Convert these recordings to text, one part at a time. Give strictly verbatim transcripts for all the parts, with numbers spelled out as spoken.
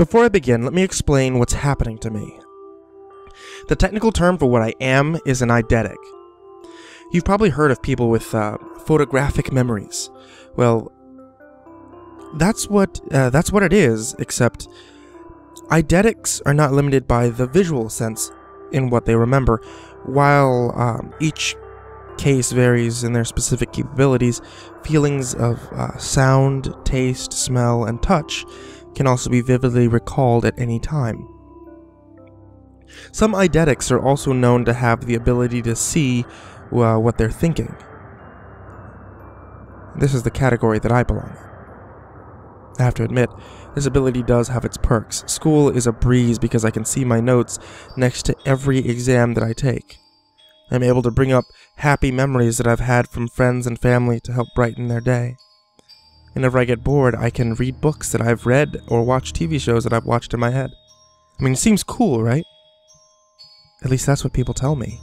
Before I begin, let me explain what's happening to me. The technical term for what I am is an eidetic. You've probably heard of people with uh, photographic memories. Well, that's what, uh, that's what it is, except eidetics are not limited by the visual sense in what they remember. While um, each case varies in their specific capabilities, feelings of uh, sound, taste, smell, and touch can also be vividly recalled at any time. Some eidetics are also known to have the ability to see uh, what they're thinking. This is the category that I belong in. I have to admit, this ability does have its perks. School is a breeze because I can see my notes next to every exam that I take. I'm able to bring up happy memories that I've had from friends and family to help brighten their day. Whenever I get bored, I can read books that I've read or watch T V shows that I've watched in my head. I mean, it seems cool, right? At least that's what people tell me.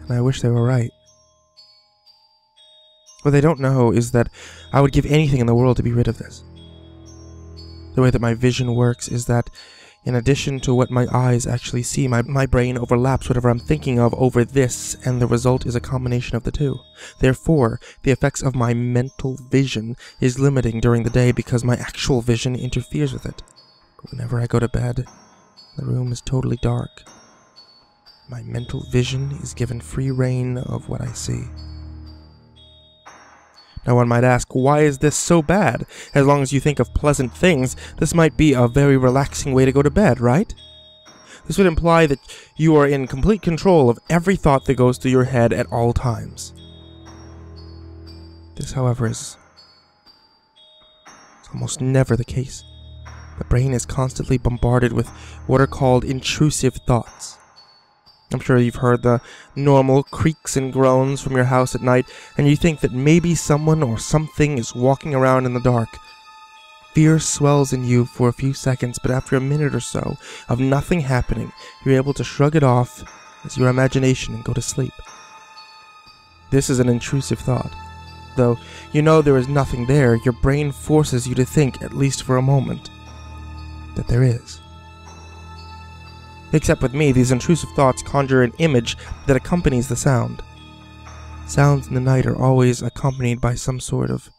And I wish they were right. What they don't know is that I would give anything in the world to be rid of this. The way that my vision works is that, in addition to what my eyes actually see, my, my brain overlaps whatever I'm thinking of over this, and the result is a combination of the two. Therefore, the effects of my mental vision is limiting during the day because my actual vision interferes with it. But whenever I go to bed, the room is totally dark. My mental vision is given free rein of what I see. Now one might ask, why is this so bad? As long as you think of pleasant things, this might be a very relaxing way to go to bed, right? This would imply that you are in complete control of every thought that goes through your head at all times. This, however, is almost never the case. The brain is constantly bombarded with what are called intrusive thoughts. I'm sure you've heard the normal creaks and groans from your house at night, and you think that maybe someone or something is walking around in the dark. Fear swells in you for a few seconds, but after a minute or so of nothing happening, you're able to shrug it off as your imagination and go to sleep. This is an intrusive thought. Though you know there is nothing there, your brain forces you to think, at least for a moment, that there is. Except with me, these intrusive thoughts conjure an image that accompanies the sound. Sounds in the night are always accompanied by some sort of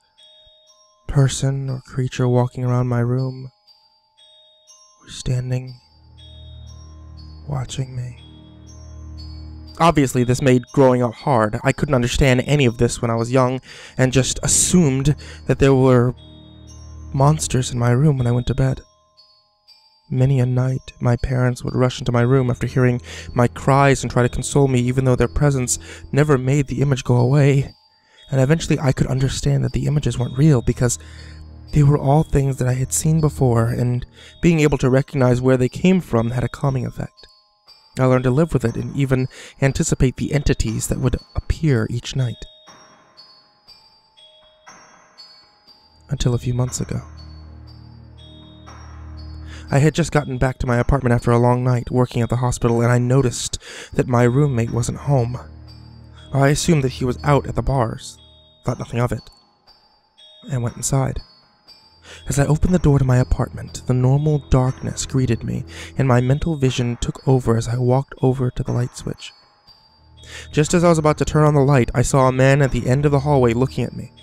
person or creature walking around my room, or standing, watching me. Obviously, this made growing up hard. I couldn't understand any of this when I was young, and just assumed that there were monsters in my room when I went to bed. Many a night, my parents would rush into my room after hearing my cries and try to console me, even though their presence never made the image go away. And eventually I could understand that the images weren't real, because they were all things that I had seen before, and being able to recognize where they came from had a calming effect. I learned to live with it and even anticipate the entities that would appear each night. Until a few months ago. I had just gotten back to my apartment after a long night working at the hospital, and I noticed that my roommate wasn't home. I assumed that he was out at the bars, thought nothing of it, and went inside. As I opened the door to my apartment, the normal darkness greeted me, and my mental vision took over as I walked over to the light switch. Just as I was about to turn on the light, I saw a man at the end of the hallway looking at me.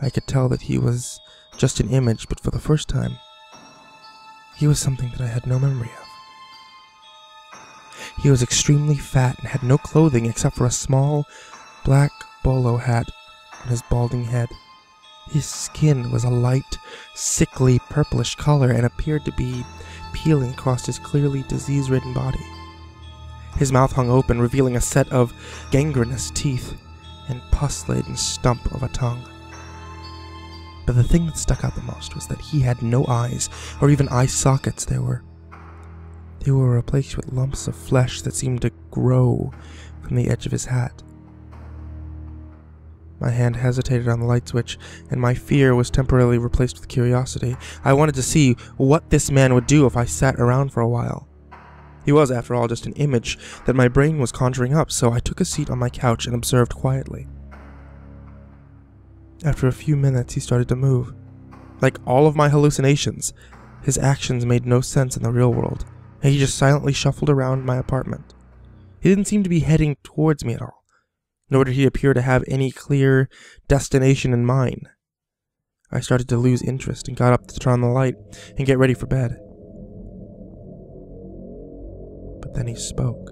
I could tell that he was just an image, but for the first time, he was something that I had no memory of. He was extremely fat and had no clothing except for a small, black bolo hat on his balding head. His skin was a light, sickly, purplish color and appeared to be peeling across his clearly disease-ridden body. His mouth hung open, revealing a set of gangrenous teeth and pus-laden stump of a tongue. But the thing that stuck out the most was that he had no eyes, or even eye sockets. They were, they were replaced with lumps of flesh that seemed to grow from the edge of his hat. My hand hesitated on the light switch, and my fear was temporarily replaced with curiosity. I wanted to see what this man would do if I sat around for a while. He was, after all, just an image that my brain was conjuring up, so I took a seat on my couch and observed quietly. After a few minutes, he started to move. Like all of my hallucinations, his actions made no sense in the real world, and he just silently shuffled around my apartment. He didn't seem to be heading towards me at all, nor did he appear to have any clear destination in mind. I started to lose interest and got up to turn on the light and get ready for bed. But then he spoke.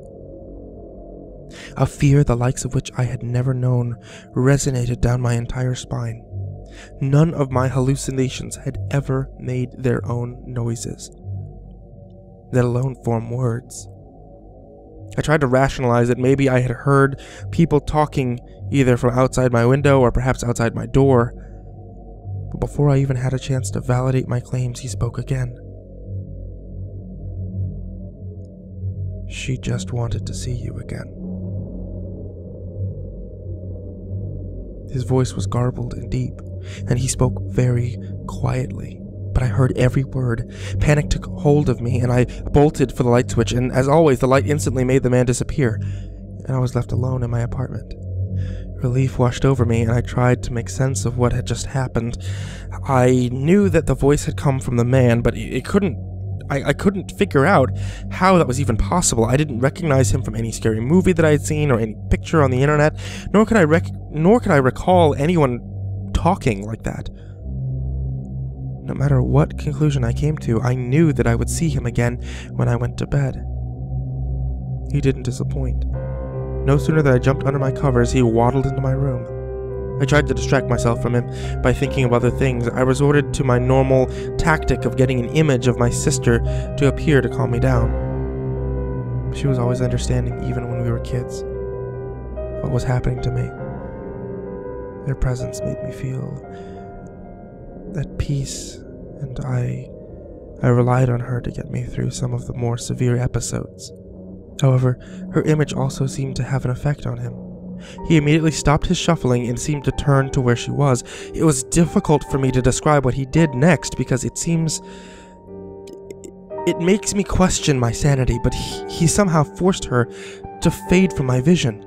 A fear the likes of which I had never known resonated down my entire spine. None of my hallucinations had ever made their own noises, let alone form words. I tried to rationalize that maybe I had heard people talking either from outside my window or perhaps outside my door, but before I even had a chance to validate my claims, he spoke again. She just wanted to see you again. His voice was garbled and deep, and he spoke very quietly, but I heard every word. Panic took hold of me, and I bolted for the light switch, and as always, the light instantly made the man disappear, and I was left alone in my apartment. Relief washed over me, and I tried to make sense of what had just happened. I knew that the voice had come from the man, but it couldn't... I, I couldn't figure out how that was even possible. I didn't recognize him from any scary movie that I had seen or any picture on the internet, nor could I rec nor could I recall anyone talking like that. No matter what conclusion I came to, I knew that I would see him again when I went to bed. He didn't disappoint. No sooner than I jumped under my covers, he waddled into my room. I tried to distract myself from him by thinking of other things. I resorted to my normal tactic of getting an image of my sister to appear to calm me down. She was always understanding even when we were kids. What was happening to me? Their presence made me feel at peace, and I, I relied on her to get me through some of the more severe episodes. However, her image also seemed to have an effect on him. He immediately stopped his shuffling and seemed to turn to where she was. It was difficult for me to describe what he did next because it seems... It makes me question my sanity, but he, he somehow forced her to fade from my vision.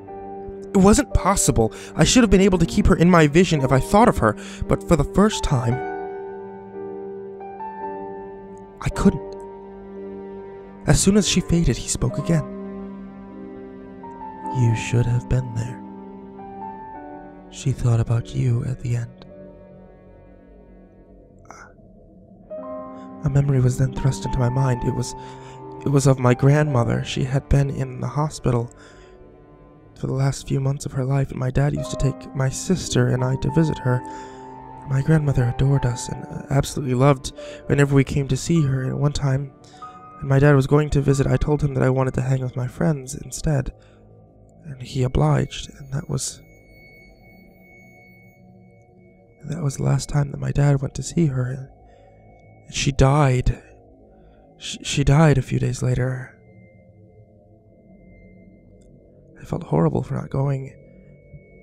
It wasn't possible. I should have been able to keep her in my vision if I thought of her, but for the first time, I couldn't. As soon as she faded, he spoke again. You should have been there. She thought about you at the end. A memory was then thrust into my mind. It was, it was of my grandmother. She had been in the hospital for the last few months of her life, and my dad used to take my sister and I to visit her. My grandmother adored us and absolutely loved whenever we came to see her. And one time, when my dad was going to visit, I told him that I wanted to hang with my friends instead. And he obliged, and that was... And that was the last time that my dad went to see her. And she died. She, she died a few days later. I felt horrible for not going,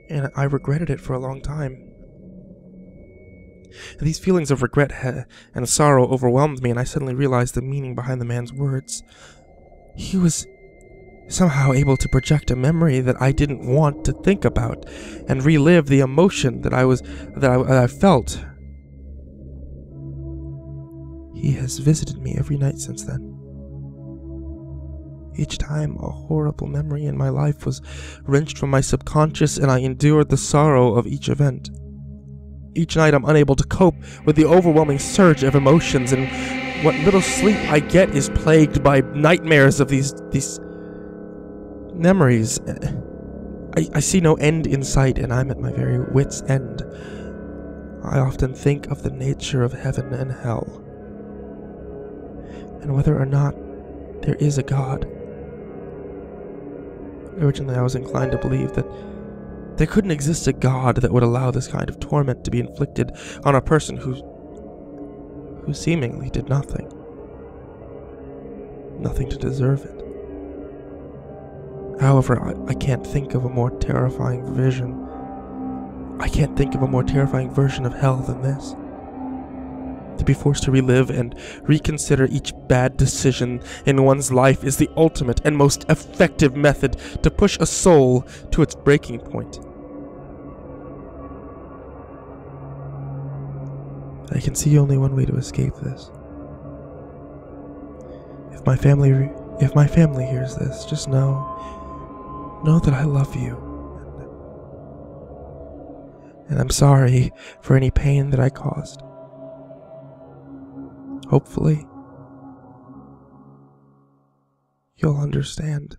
and I regretted it for a long time. And these feelings of regret and sorrow overwhelmed me, and I suddenly realized the meaning behind the man's words. He was... somehow able to project a memory that I didn't want to think about, and relive the emotion that I was that I, that I felt. He has visited me every night since then. Each time, a horrible memory in my life was wrenched from my subconscious, and I endured the sorrow of each event. Each night, I'm unable to cope with the overwhelming surge of emotions, and what little sleep I get is plagued by nightmares of these these. memories. I, I see no end in sight, and I'm at my very wit's end. I often think of the nature of heaven and hell, and whether or not there is a God. Originally, I was inclined to believe that there couldn't exist a God that would allow this kind of torment to be inflicted on a person who, who seemingly did nothing, nothing to deserve it. However, I, I can't think of a more terrifying vision. I can't think of a more terrifying version of hell than this. To be forced to relive and reconsider each bad decision in one's life is the ultimate and most effective method to push a soul to its breaking point. I can see only one way to escape this. If my family re if my family hears this, just know, know that I love you. And I'm sorry for any pain that I caused. Hopefully, you'll understand.